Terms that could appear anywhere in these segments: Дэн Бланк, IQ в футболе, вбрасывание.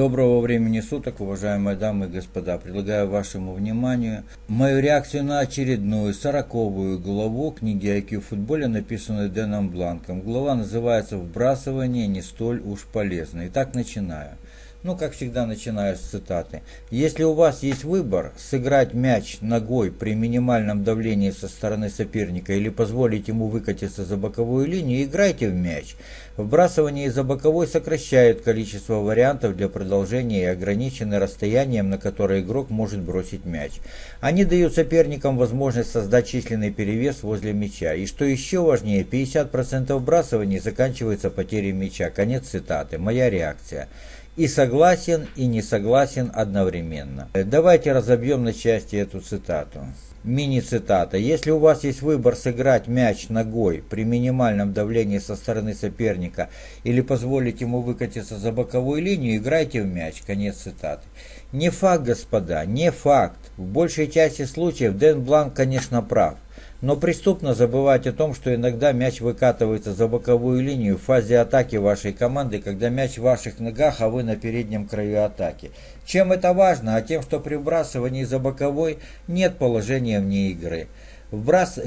Доброго времени суток, уважаемые дамы и господа. Предлагаю вашему вниманию мою реакцию на очередную 40-ю главу книги IQ в футболе, написанную Дэном Бланком. Глава называется «Вбрасывание не столь уж полезно». Итак, начинаю. Как всегда, начинаю с цитаты. Если у вас есть выбор сыграть мяч ногой при минимальном давлении со стороны соперника или позволить ему выкатиться за боковую линию, играйте в мяч. Вбрасывание из-за боковой сокращает количество вариантов для продолжения и ограничены расстоянием, на которое игрок может бросить мяч. Они дают соперникам возможность создать численный перевес возле мяча. И что еще важнее, 50% вбрасываний заканчивается потерей мяча. Конец цитаты. Моя реакция. И согласен, и не согласен одновременно. Давайте разобьем на части эту цитату. Мини-цитата. Если у вас есть выбор сыграть мяч ногой при минимальном давлении со стороны соперника или позволить ему выкатиться за боковую линию, играйте в мяч. Конец цитаты. Не факт, господа, не факт. В большей части случаев Дэн Бланк, конечно, прав. Но преступно забывать о том, что иногда мяч выкатывается за боковую линию в фазе атаки вашей команды, когда мяч в ваших ногах, а вы на переднем краю атаки. Чем это важно? А тем, что при вбрасывании за боковой нет положения вне игры.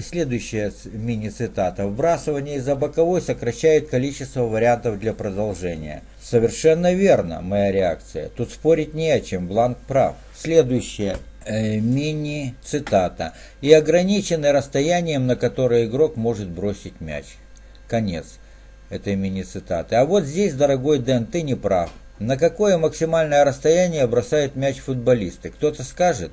Следующая мини-цитата. Вбрасывание за боковой сокращает количество вариантов для продолжения. Совершенно верно, моя реакция. Тут спорить не о чем, Бланк прав. Следующее. Мини-цитата. И ограничены расстоянием, на которое игрок может бросить мяч. Конец этой мини-цитаты. А вот здесь, дорогой Дэн, ты не прав. На какое максимальное расстояние бросают мяч футболисты? Кто-то скажет?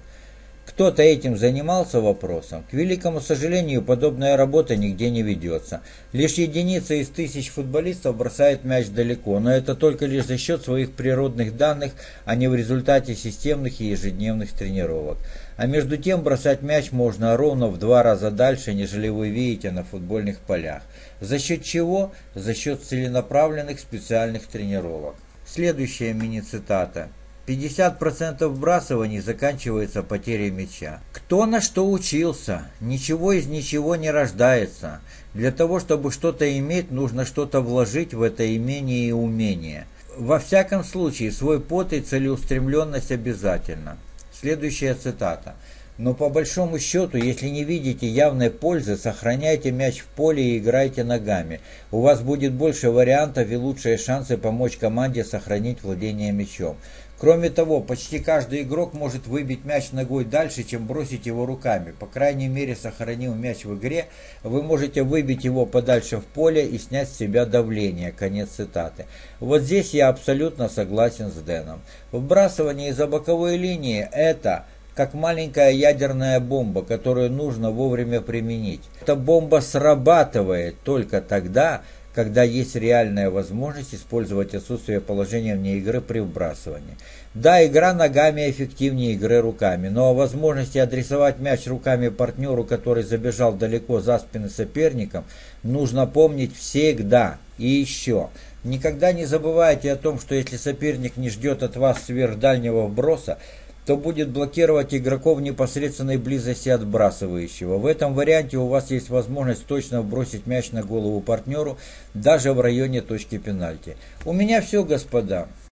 Кто-то этим занимался вопросом? К великому сожалению, подобная работа нигде не ведется. Лишь единица из тысяч футболистов бросает мяч далеко, но это только лишь за счет своих природных данных, а не в результате системных и ежедневных тренировок. А между тем бросать мяч можно ровно в 2 раза дальше, нежели вы видите на футбольных полях. За счет чего? За счет целенаправленных специальных тренировок. Следующая мини-цитата. 50% вбрасываний заканчивается потерей мяча. Кто на что учился? Ничего из ничего не рождается. Для того, чтобы что-то иметь, нужно что-то вложить в это имение и умение. Во всяком случае, свой пот и целеустремленность обязательно. Следующая цитата. Но по большому счету, если не видите явной пользы, сохраняйте мяч в поле и играйте ногами. У вас будет больше вариантов и лучшие шансы помочь команде сохранить владение мячом. Кроме того, почти каждый игрок может выбить мяч ногой дальше, чем бросить его руками. По крайней мере, сохранив мяч в игре, вы можете выбить его подальше в поле и снять с себя давление. Конец цитаты. Вот здесь я абсолютно согласен с Дэном. Вбрасывание из-за боковой линии – это как маленькая ядерная бомба, которую нужно вовремя применить. Эта бомба срабатывает только тогда, когда есть реальная возможность использовать отсутствие положения вне игры при вбрасывании. Да, игра ногами эффективнее игры руками, но о возможности адресовать мяч руками партнеру, который забежал далеко за спины соперникам, нужно помнить всегда. И еще, никогда не забывайте о том, что если соперник не ждет от вас сверхдальнего вброса, то будет блокировать игроков в непосредственной близости от отбрасывающего. В этом варианте у вас есть возможность точно бросить мяч на голову партнеру, даже в районе точки пенальти. У меня все, господа.